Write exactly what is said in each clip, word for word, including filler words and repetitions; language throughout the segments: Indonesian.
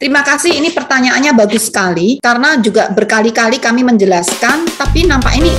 Terima kasih, ini pertanyaannya bagus sekali, karena juga berkali-kali kami menjelaskan, tapi nampak ini.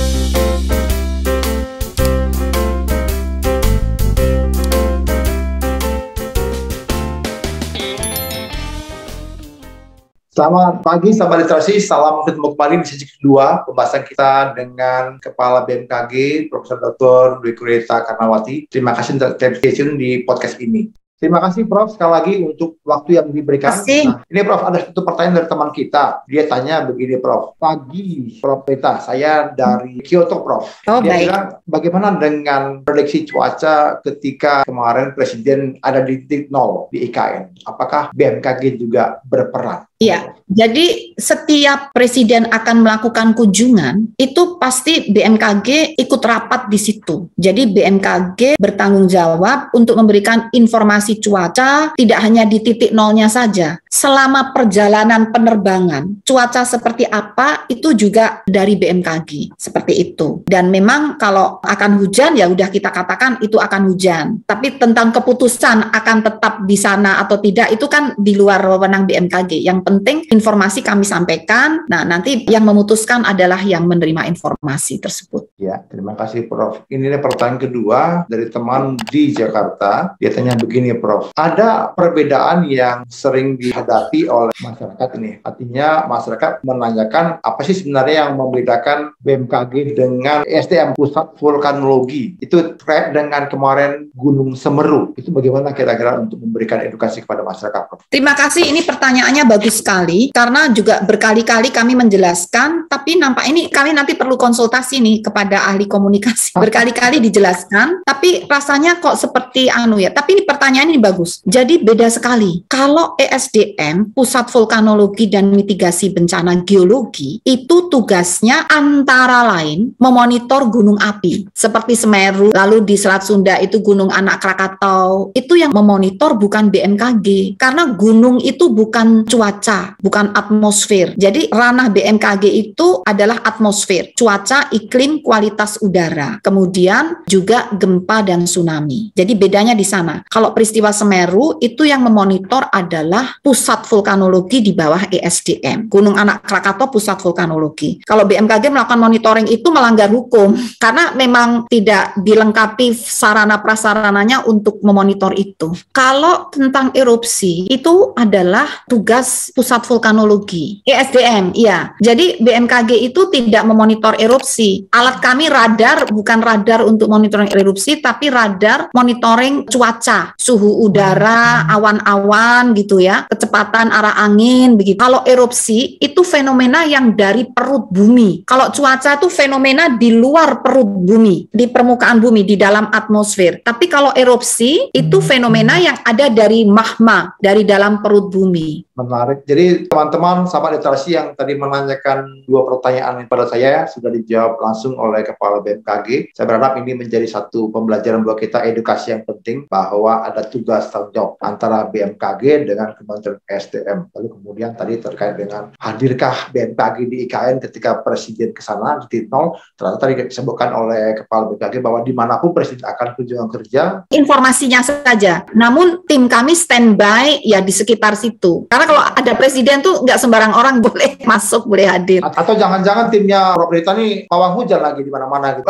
Selamat pagi, sahabat literasi. Salam ketemu kembali di sesi kedua pembahasan kita dengan Kepala B M K G, Profesor Doktor Dwikorita Karnawati. Terima kasih untuk stay tune di podcast ini. Terima kasih Prof sekali lagi untuk waktu yang diberikan. Nah, ini Prof ada satu pertanyaan dari teman kita. Dia tanya begini Prof. Pagi Prof Peta, saya dari Kyoto Prof. Oh, dia baik. Bilang bagaimana dengan prediksi cuaca ketika kemarin Presiden ada di titik nol di I K N. Apakah B M K G juga berperan? Iya, jadi setiap presiden akan melakukan kunjungan, itu pasti B M K G ikut rapat di situ. Jadi B M K G bertanggung jawab untuk memberikan informasi cuaca, tidak hanya di titik nolnya saja. Selama perjalanan penerbangan, cuaca seperti apa itu juga dari B M K G, seperti itu. Dan memang kalau akan hujan, ya udah kita katakan itu akan hujan. Tapi tentang keputusan akan tetap di sana atau tidak, itu kan di luar wewenang B M K G. Yang penting informasi kami sampaikan. Nah, nanti yang memutuskan adalah yang menerima informasi tersebut. Ya, terima kasih Prof. Ini pertanyaan kedua dari teman di Jakarta. Dia tanya begini Prof, ada perbedaan yang sering dihadapi oleh masyarakat ini. Artinya masyarakat menanyakan apa sih sebenarnya yang membedakan B M K G dengan E S D M, Pusat Vulkanologi. Itu terkait dengan kemarin Gunung Semeru. Itu bagaimana kira-kira untuk memberikan edukasi kepada masyarakat Prof? Terima kasih, ini pertanyaannya bagus sekali, karena juga berkali-kali kami menjelaskan, tapi nampak ini kami nanti perlu konsultasi nih kepada ahli komunikasi. Berkali-kali dijelaskan, tapi rasanya kok seperti anu ya, tapi ini pertanyaan ini bagus. Jadi beda sekali. Kalau E S D M, Pusat Vulkanologi dan Mitigasi Bencana Geologi, itu tugasnya antara lain memonitor gunung api, seperti Semeru, lalu di Selat Sunda itu gunung anak Krakatau, itu yang memonitor bukan B M K G, karena gunung itu bukan cuaca, bukan atmosfer. Jadi ranah B M K G itu adalah atmosfer, cuaca, iklim, kualitas udara, kemudian juga gempa dan tsunami. Jadi bedanya di sana. Kalau peristiwa Semeru itu yang memonitor adalah Pusat Vulkanologi di bawah E S D M. Gunung Anak Krakatau Pusat Vulkanologi. Kalau B M K G melakukan monitoring itu melanggar hukum karena memang tidak dilengkapi sarana prasarananya untuk memonitor itu. Kalau tentang erupsi itu adalah tugas Pusat Vulkanologi, E S D M, iya. Jadi B M K G itu tidak memonitor erupsi. Alat kami radar, bukan radar untuk monitoring erupsi, tapi radar monitoring cuaca, suhu udara, awan-awan gitu ya, kecepatan arah angin, begitu. Kalau erupsi itu fenomena yang dari perut bumi. Kalau cuaca itu fenomena di luar perut bumi, di permukaan bumi, di dalam atmosfer. Tapi kalau erupsi itu fenomena yang ada dari magma, dari dalam perut bumi. Menarik. Jadi teman-teman sahabat literasi yang tadi menanyakan dua pertanyaan kepada saya sudah dijawab langsung oleh Kepala B M K G. Saya berharap ini menjadi satu pembelajaran buat kita, edukasi yang penting bahwa ada tugas tanggung jawab antara B M K G dengan Kementerian E S D M. Lalu kemudian tadi terkait dengan hadirkah B M K G di I K N ketika Presiden ke sana di titik nol, ternyata tadi disebutkan oleh Kepala B M K G bahwa dimanapun Presiden akan kunjungan kerja, informasinya saja. Namun tim kami standby ya di sekitar situ. Karena kalau ada presiden tuh nggak sembarang orang boleh masuk, boleh hadir. Atau jangan-jangan timnya Roberta nih pawang hujan lagi di mana-mana gitu.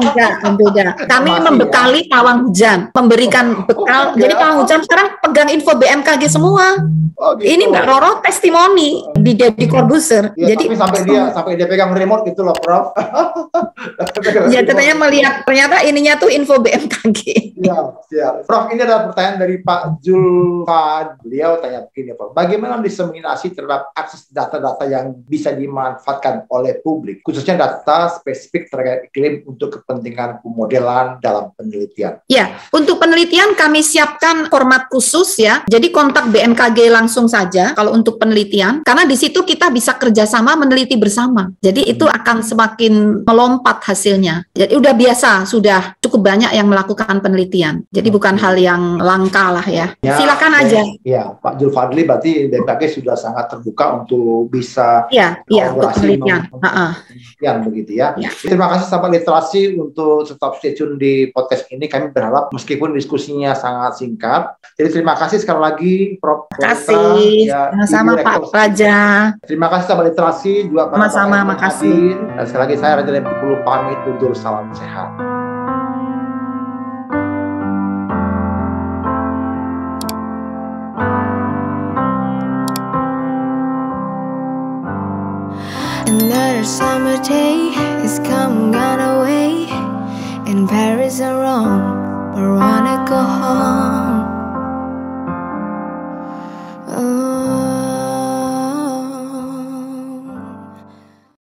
Enggak, enggak. Kami masih membekali ya. Pawang hujan, memberikan bekal. Oh, jadi ya. Pawang hujan sekarang pegang info B M K G semua. Oh, gitu. Ini Mbak Roro testimoni di Deddy Corbuzier. Ya, jadi sampai dia sampai dia pegang remote gitu loh, Prof. Ya, ternyata melihat ternyata ininya tuh info B M K G. Ya, siap. Prof, ini adalah pertanyaan dari Pak Julfad. Beliau tanya begini, Prof. Bagaimana diseminasi terhadap akses data-data yang bisa dimanfaatkan oleh publik, khususnya data spesifik terkait iklim untuk kepentingan pemodelan dalam penelitian? Ya, untuk penelitian kami siapkan format khusus ya, jadi kontak B M K G langsung saja kalau untuk penelitian, karena di situ kita bisa kerjasama meneliti bersama, jadi itu akan semakin melompat hasilnya. Jadi udah biasa, sudah cukup banyak yang melakukan penelitian, jadi bukan hal yang langka lah ya. Ya silakan aja. Ya, Pak Julfadli berarti B M K G B M K G sudah sangat terbuka untuk bisa ya, kolaborasi ya, penelitian begitu ya. ya. Terima kasih sahabat literasi untuk tetap stay tune di podcast ini. Kami berharap meskipun diskusinya sangat singkat. Jadi terima kasih sekali lagi Profesor Terima kasih. Ya, sama-sama Pak Raja. Terima kasih sahabat literasi juga Pak. Sama-sama, makasih. Dan sekali lagi saya Raja Lempi Pulu pamit undur, salam sehat. Another summer day is coming on away. In Paris or Rome, but wanna go home.